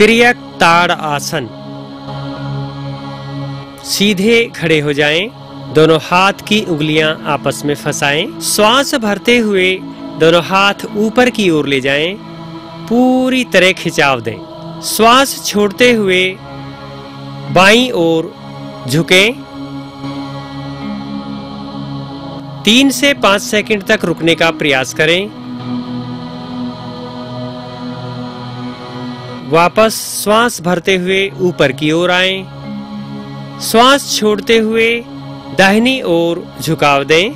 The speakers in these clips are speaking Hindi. तिर्यक ताड़ आसन। सीधे खड़े हो जाएं, दोनों हाथ की उंगलियां आपस में फंसाएं, श्वास भरते हुए दोनों हाथ ऊपर की ओर ले जाएं, पूरी तरह खिंचाव दें, श्वास छोड़ते हुए बाईं ओर झुकें। 3 से 5 सेकंड तक रुकने का प्रयास करें। वापस श्वास भरते हुए ऊपर की ओर आएं, श्वास छोड़ते हुए दाहिनी ओर झुकाव दें।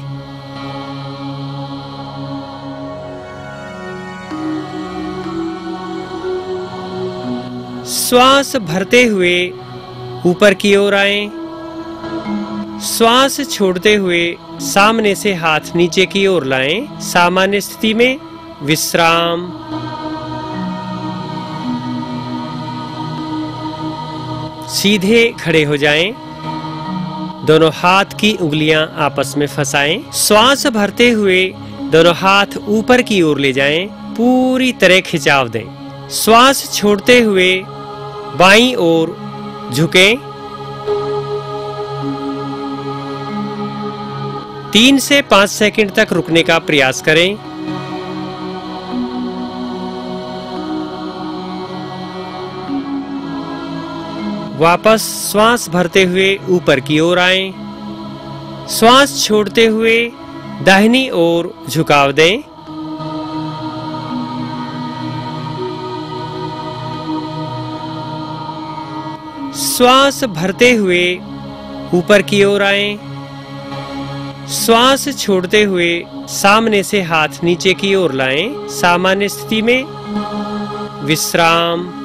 श्वास भरते हुए ऊपर की ओर आएं, श्वास छोड़ते हुए सामने से हाथ नीचे की ओर लाएं। सामान्य स्थिति में विश्राम। सीधे खड़े हो जाएं, दोनों हाथ की उंगलियां आपस में फंसाएं, श्वास भरते हुए दोनों हाथ ऊपर की ओर ले जाएं, पूरी तरह खिंचाव दें, श्वास छोड़ते हुए बाईं ओर झुकें। 3 से 5 सेकंड तक रुकने का प्रयास करें। वापस श्वास भरते हुए ऊपर की ओर आएं, श्वास छोड़ते हुए दाहिनी ओर झुकाव दें। श्वास भरते हुए ऊपर की ओर आएं, श्वास छोड़ते हुए सामने से हाथ नीचे की ओर लाएं। सामान्य स्थिति में विश्राम।